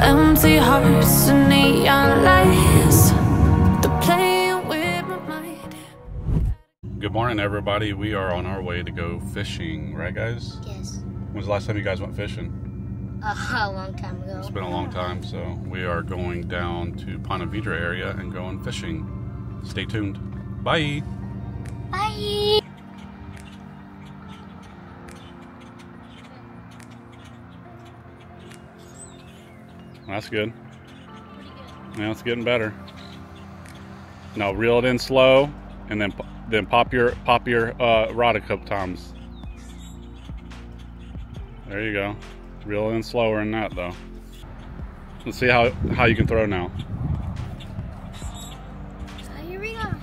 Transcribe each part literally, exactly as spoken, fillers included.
empty hearts and neon lights. They're playing with my mind. Good morning, everybody. We are on our way to go fishing, right, guys? Yes. When was the last time you guys went fishing? Uh, a long time ago. It's been a long time, so we are going down to Ponte Vedra area and going fishing. Stay tuned. Bye. Bye. That's good. Now it's getting better. Now reel it in slow, and then then pop your pop your uh, rod a couple times. There you go. Reel in slower than that, though. Let's see how how you can throw now. Oh, here we go.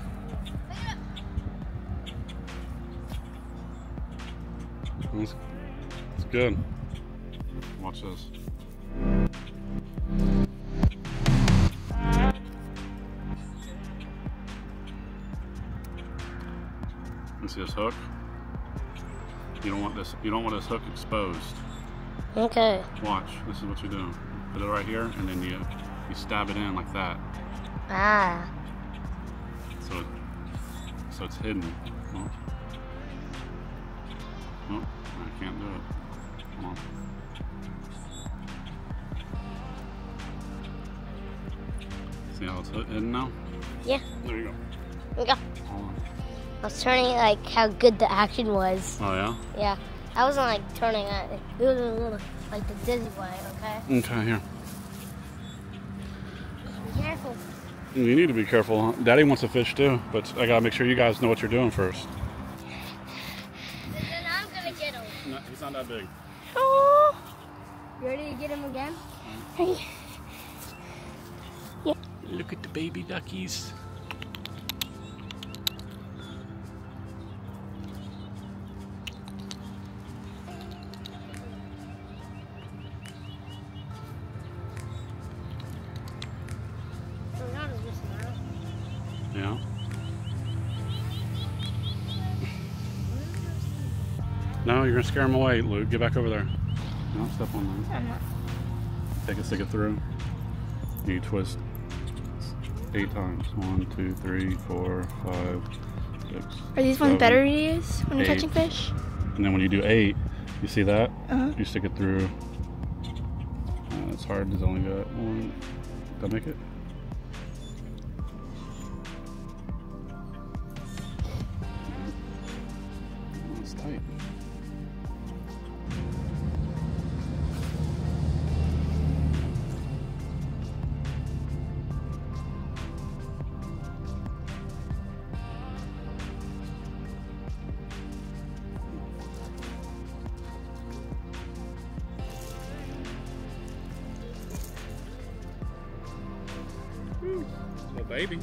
It's, it's good. Watch this. You see this hook? You don't want this. You don't want this hook exposed. Okay. Watch. This is what you do. Put it right here, and then you you stab it in like that. Ah. So so it's hidden. Oh. Oh, I can't do it. Come on. See how it's hidden now? Yeah. There you go. There you go. Oh. I was turning like how good the action was. Oh yeah. Yeah. I wasn't like turning at it. It was a little like the dizzy way, okay? Okay, here. Be careful. You need to be careful. Daddy wants to fish too, but I gotta make sure you guys know what you're doing first. Then I'm gonna get him. No, he's not that big. Oh. You ready to get him again? Hey. Yeah. Look at the baby duckies. Yeah. No, you're gonna scare him away, Luke. Get back over there. No, step on that. I'm not. Take it, stick it through. You twist eight times. One, two, three, four, five, six. Are these seven, ones better to use when eight. You're catching fish? And then when you do eight, you see that? Uh-huh. You stick it through. Uh, it's hard. There's only got one. Did I make it? Tight. Mm. Little baby.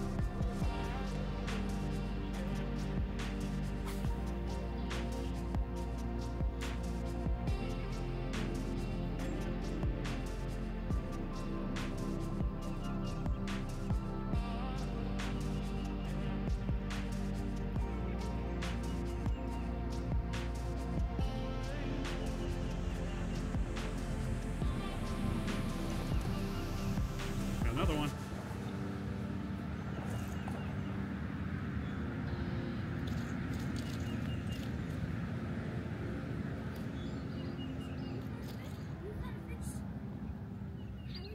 Another one. How are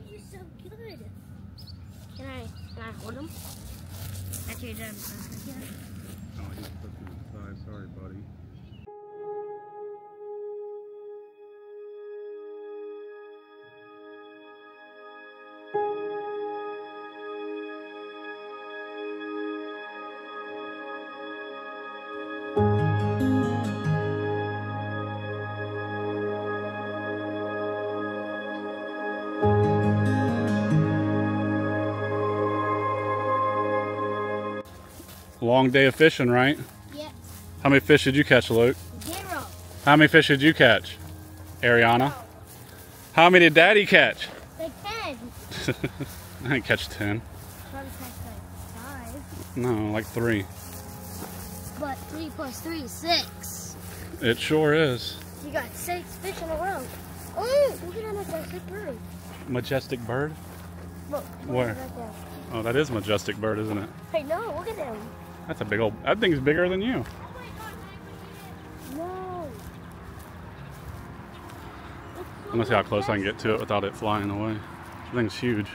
you so good? Can I can I hold him? After you're done. Oh, he's putting him aside. Sorry, buddy. Long day of fishing, right? Yep. How many fish did you catch, Luke? Zero. How many fish did you catch, Ariana? Zero. How many did Daddy catch? Like ten. I didn't catch ten. Probably catch like five. No, like three. But three plus three is six. It sure is. You got six fish in a row. Oh, look at how much I could burn. majestic bird? Look. look Where? Right there. Oh, that is a majestic bird, isn't it? Hey, no, look at him. That's a big old... That thing's bigger than you. No. I'm gonna see how close I can get to it without it flying away. That thing's huge.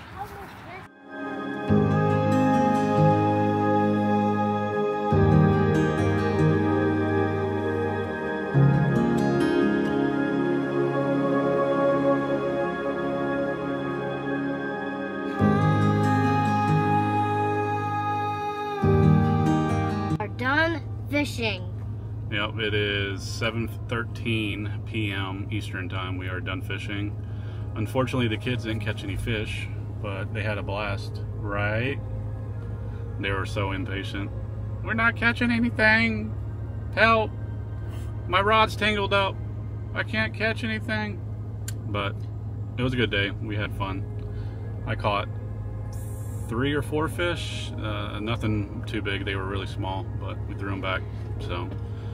Fishing. Yep, it is seven thirteen p m Eastern time. We are done fishing. Unfortunately, the kids didn't catch any fish, but they had a blast, right? They were so impatient. We're not catching anything. Help! My rod's tangled up. I can't catch anything. But it was a good day. We had fun. I caught three or four fish, uh, nothing too big. They were really small, but we threw them back. So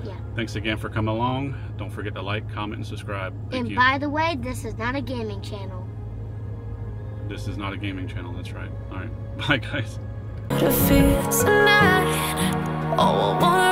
yeah. Thanks again for coming along. Don't forget to like, comment, and subscribe. Thank and you. By the way, this is not a gaming channel. This is not a gaming channel, that's right. All right, bye guys.